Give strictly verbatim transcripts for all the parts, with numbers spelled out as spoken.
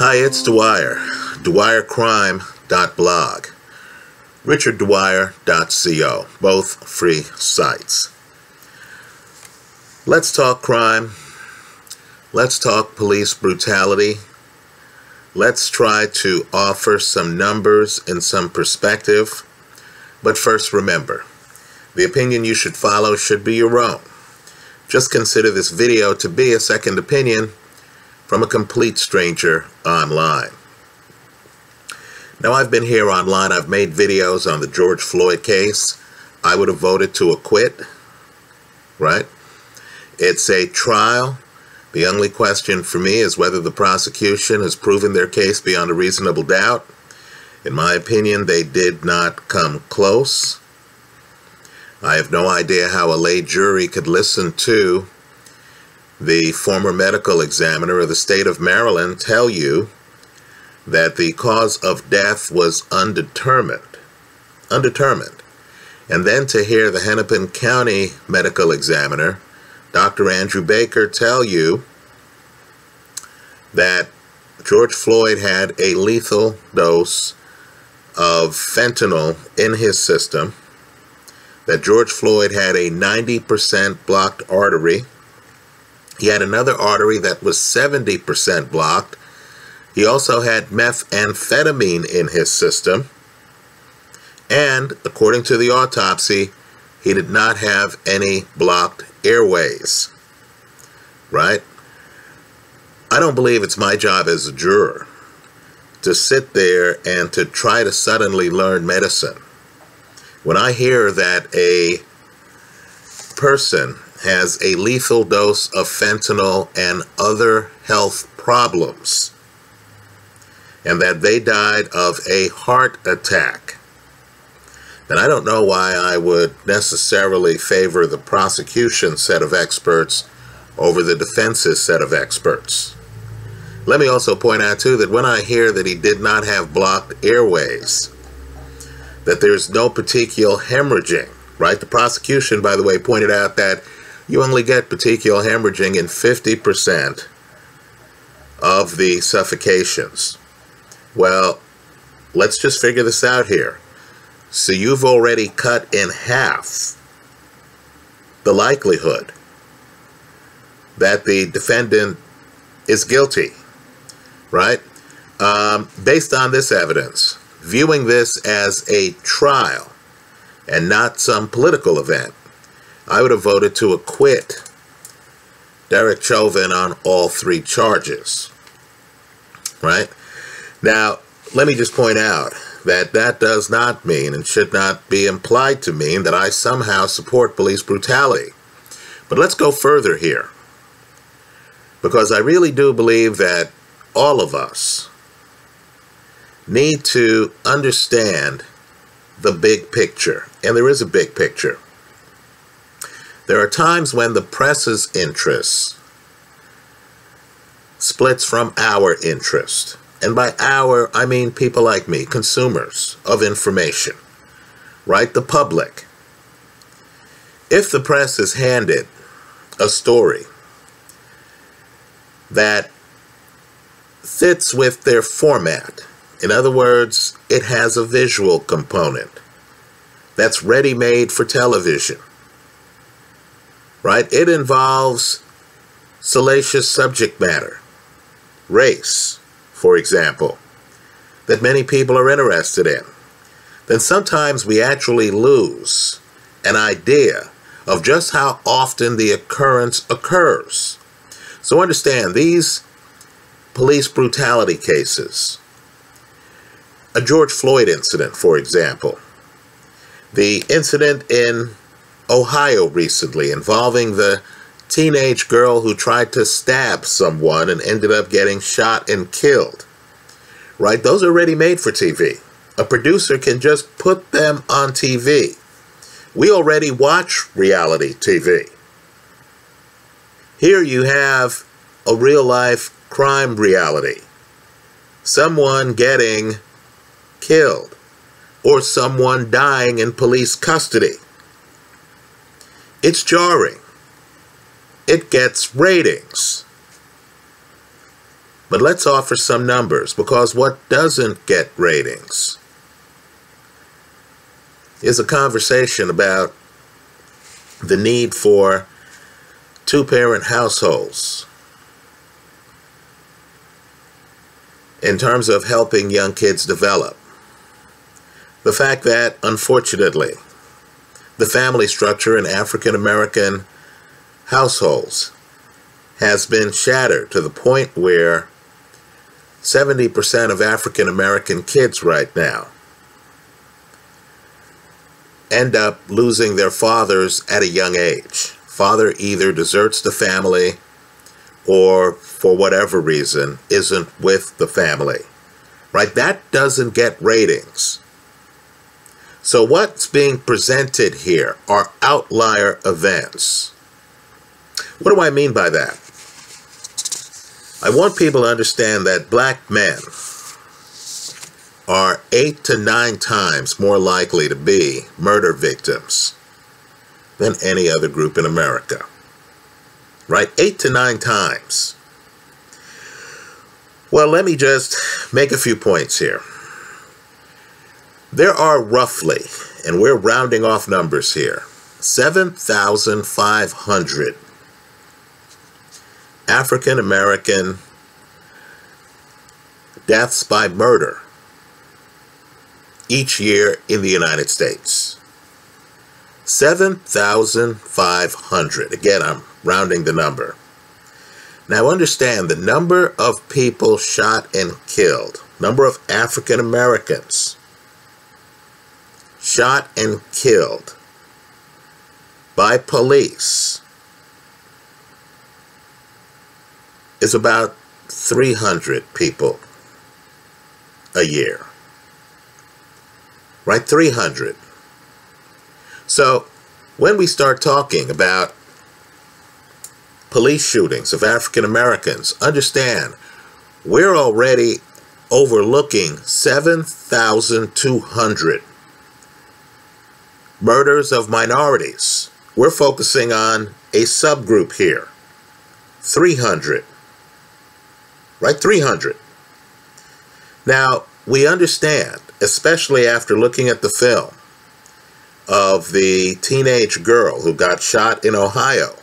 Hi, it's Dwyer, Dwyer Crime dot blog, richard dwyer dot co, both free sites. Let's talk crime. Let's talk police brutality. Let's try to offer some numbers and some perspective. But first, remember, the opinion you should follow should be your own. Just consider this video to be a second opinion from a complete stranger online. Now, I've been here online. I've made videos on the George Floyd case. I would have voted to acquit, right? It's a trial. The only question for me is whether the prosecution has proven their case beyond a reasonable doubt. In my opinion, they did not come close. I have no idea how a lay jury could listen to the former medical examiner of the state of Maryland tell you that the cause of death was undetermined, undetermined. And then to hear the Hennepin County medical examiner, Doctor Andrew Baker, tell you that George Floyd had a lethal dose of fentanyl in his system, that George Floyd had a ninety percent blocked artery. He had another artery that was seventy percent blocked. He also had methamphetamine in his system. And according to the autopsy, he did not have any blocked airways, right? I don't believe it's my job as a juror to sit there and to try to suddenly learn medicine. When I hear that a person has a lethal dose of fentanyl and other health problems, and that they died of a heart attack, and I don't know why I would necessarily favor the prosecution set of experts over the defense's set of experts. Let me also point out, too, that when I hear that he did not have blocked airways, that there's no petechial hemorrhaging, right? The prosecution, by the way, pointed out that you only get petechial hemorrhaging in fifty percent of the suffocations. Well, let's just figure this out here. So you've already cut in half the likelihood that the defendant is guilty, right? Um, based on this evidence, viewing this as a trial and not some political event, I would have voted to acquit Derek Chauvin on all three charges, right? Now, let me just point out that that does not mean and should not be implied to mean that I somehow support police brutality. But let's go further here, because I really do believe that all of us need to understand the big picture. And there is a big picture. There are times when the press's interest splits from our interest. And by our, I mean people like me, consumers of information, right? The public. If the press is handed a story that fits with their format, in other words, it has a visual component that's ready-made for television, right? It involves salacious subject matter, race, for example, that many people are interested in, then sometimes we actually lose an idea of just how often the occurrence occurs. So understand, these police brutality cases, a George Floyd incident, for example, the incident in Ohio recently involving the teenage girl who tried to stab someone and ended up getting shot and killed, right? Those are ready made for T V. A producer can just put them on T V. We already watch reality T V. Here you have a real life crime reality. Someone getting killed or someone dying in police custody. It's jarring. It gets ratings. But let's offer some numbers, because what doesn't get ratings is a conversation about the need for two-parent households in terms of helping young kids develop. The fact that, unfortunately, the family structure in African-American households has been shattered to the point where seventy percent of African-American kids right now end up losing their fathers at a young age. Father either deserts the family or, for whatever reason, isn't with the family. Right? That doesn't get ratings. So what's being presented here are outlier events. What do I mean by that? I want people to understand that black men are eight to nine times more likely to be murder victims than any other group in America. Right? Eight to nine times. Well, let me just make a few points here. There are roughly, and we're rounding off numbers here, seven thousand five hundred African American deaths by murder each year in the United States. seven thousand five hundred. Again, I'm rounding the number. Now understand, the number of people shot and killed, number of African Americans shot and killed by police is about three hundred people a year. Right? three hundred. So when we start talking about police shootings of African Americans, understand we're already overlooking seven thousand two hundred murders of minorities. We're focusing on a subgroup here. three hundred. Right? three hundred. Now, we understand, especially after looking at the film of the teenage girl who got shot in Ohio,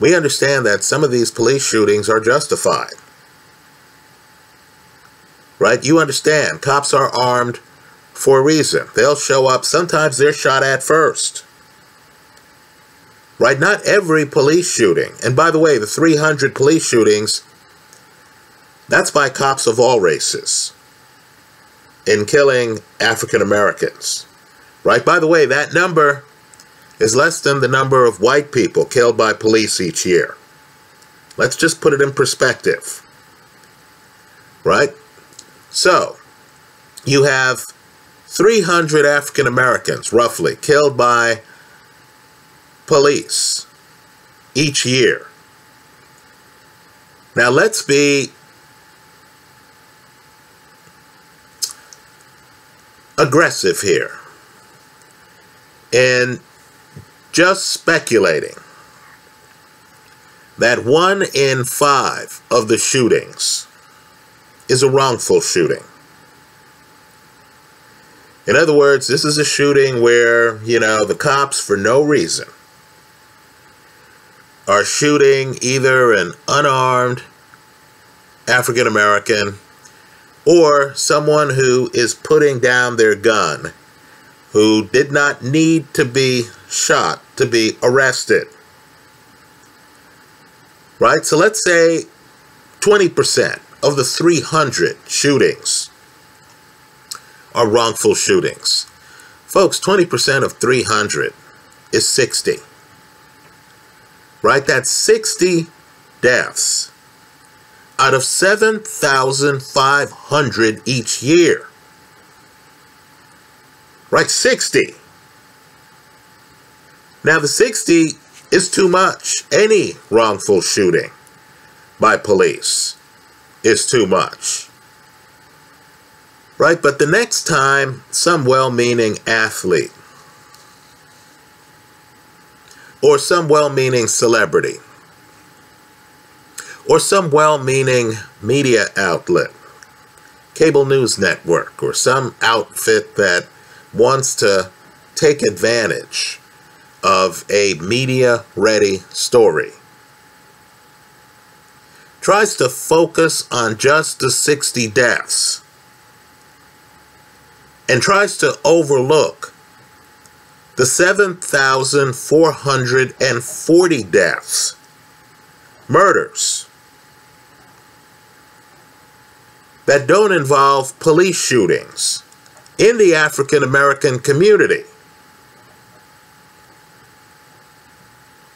we understand that some of these police shootings are justified. Right? You understand, cops are armed for a reason. They'll show up. Sometimes they're shot at first. Right? Not every police shooting. And by the way, the three hundred police shootings, that's by cops of all races in killing African Americans. Right? By the way, that number is less than the number of white people killed by police each year. Let's just put it in perspective. Right? So, you have three hundred African Americans, roughly, killed by police each year. Now, let's be aggressive here in just speculating that one in five of the shootings is a wrongful shooting. In other words, this is a shooting where, you know, the cops, for no reason, are shooting either an unarmed African American or someone who is putting down their gun, who did not need to be shot to be arrested. Right? So let's say twenty percent of the three hundred shootings are wrongful shootings. Folks, twenty percent of three hundred is sixty. Right? That's sixty deaths out of seven thousand five hundred each year. Right? sixty. Now, the sixty is too much. Any wrongful shooting by police is too much. Right? But the next time some well-meaning athlete or some well-meaning celebrity or some well-meaning media outlet, cable news network, or some outfit that wants to take advantage of a media-ready story, tries to focus on just the sixty deaths, and tries to overlook the seven thousand four hundred forty deaths, murders, that don't involve police shootings in the African-American community.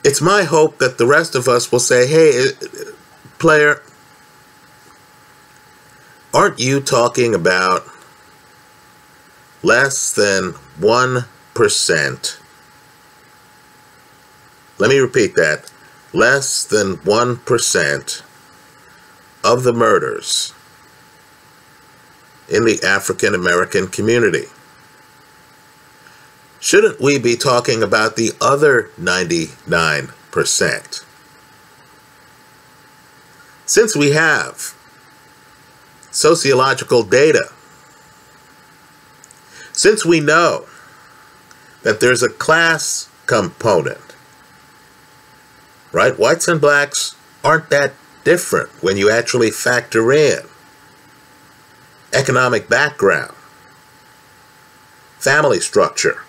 It's my hope that the rest of us will say, hey, player, aren't you talking about less than one percent? Let me repeat that. Less than one percent of the murders in the African American community. Shouldn't we be talking about the other ninety-nine percent? Since we have sociological data, since we know that there's a class component, right? Whites and blacks aren't that different when you actually factor in economic background, family structure,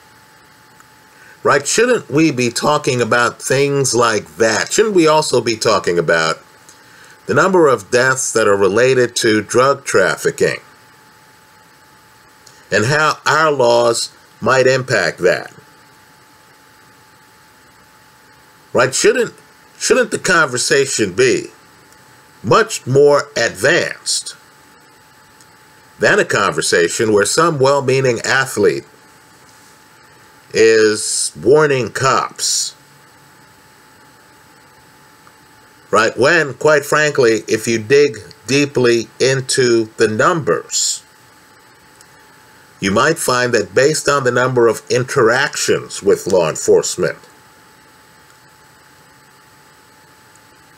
right? Shouldn't we be talking about things like that? Shouldn't we also be talking about the number of deaths that are related to drug trafficking and how our laws might impact that, right? Shouldn't, shouldn't the conversation be much more advanced than a conversation where some well-meaning athlete is warning cops, right? When, quite frankly, if you dig deeply into the numbers, you might find that based on the number of interactions with law enforcement,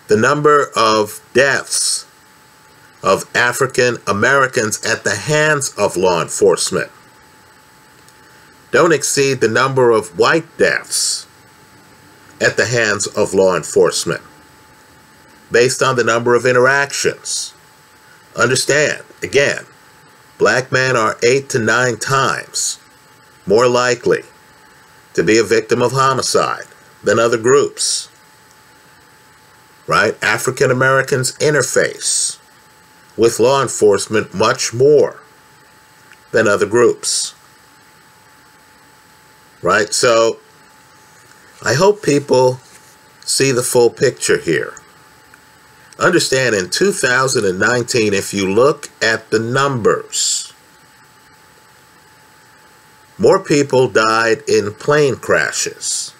the number of deaths of African Americans at the hands of law enforcement don't exceed the number of white deaths at the hands of law enforcement based on the number of interactions. Understand, again, black men are eight to nine times more likely to be a victim of homicide than other groups, right? African Americans interface with law enforcement much more than other groups, right? So I hope people see the full picture here. Understand, in two thousand nineteen, if you look at the numbers, more people died in plane crashes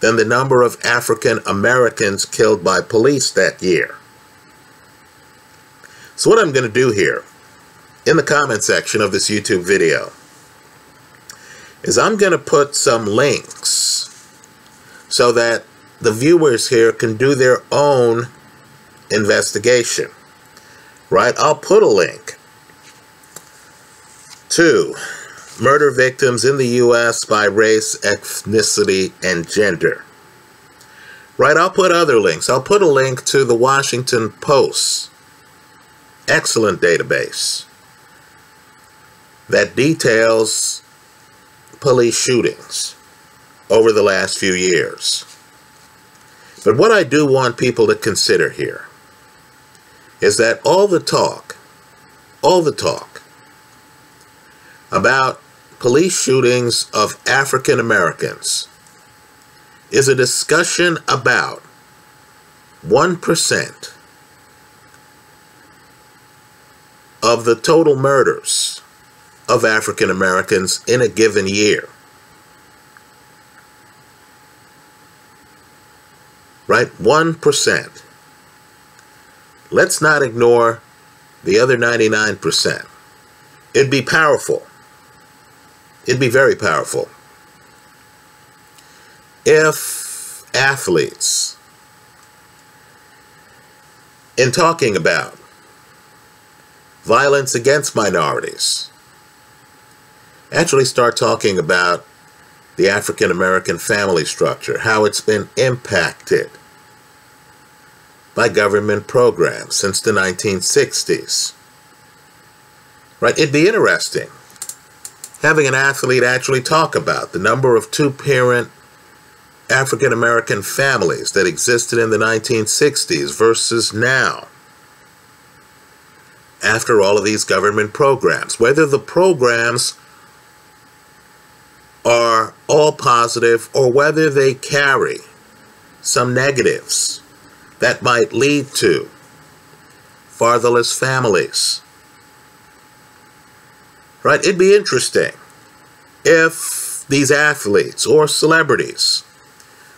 than the number of African Americans killed by police that year. So what I'm going to do here in the comment section of this YouTube video is I'm going to put some links so that the viewers here can do their own investigation, right? I'll put a link to murder victims in the U S by race, ethnicity, and gender. Right, I'll put other links. I'll put a link to the Washington Post's excellent database that details police shootings over the last few years. But what I do want people to consider here is that all the talk, all the talk about police shootings of African Americans is a discussion about one percent of the total murders of African Americans in a given year, right? one percent. Let's not ignore the other ninety-nine percent. It'd be powerful. It'd be very powerful if athletes in talking about violence against minorities, actually start talking about the African American family structure, how it's been impacted by government programs since the nineteen sixties. Right? It'd be interesting having an athlete actually talk about the number of two-parent African American families that existed in the nineteen sixties versus now, after all of these government programs, whether the programs are all positive or whether they carry some negatives that might lead to fatherless families. Right? It'd be interesting if these athletes or celebrities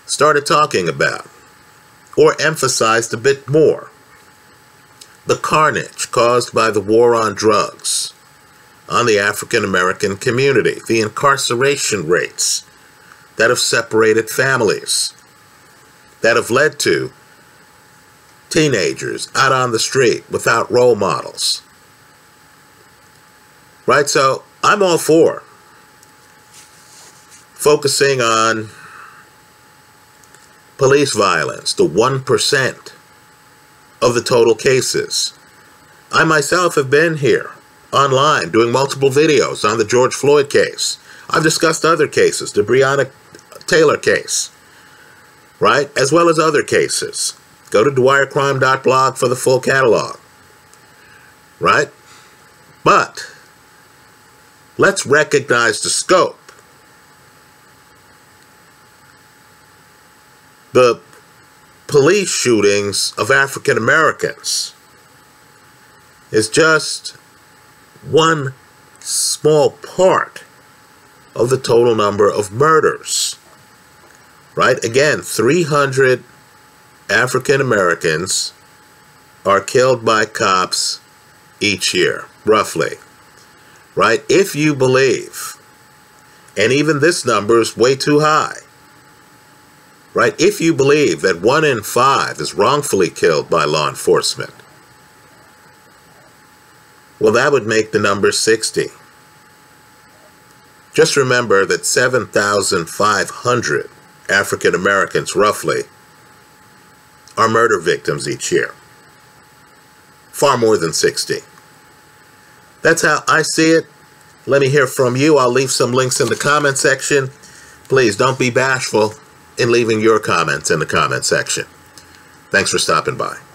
started talking about or emphasized a bit more the carnage caused by the war on drugs on the African American community, the incarceration rates that have separated families, that have led to teenagers out on the street without role models. Right? So I'm all for focusing on police violence, the one percent of the total cases. I myself have been here online doing multiple videos on the George Floyd case. I've discussed other cases, the Breonna Taylor case, right? As well as other cases. Go to Dwyer Crime dot blog for the full catalog, right? But let's recognize the scope, the police shootings of African Americans is just one small part of the total number of murders, right? Again, three hundred African Americans are killed by cops each year, roughly, right? If you believe, and even this number is way too high, right? If you believe that one in five is wrongfully killed by law enforcement, well, that would make the number sixty. Just remember that seven thousand five hundred African Americans, roughly, are murder victims each year. Far more than sixty. That's how I see it. Let me hear from you. I'll leave some links in the comment section. Please don't be bashful in leaving your comments in the comment section. Thanks for stopping by.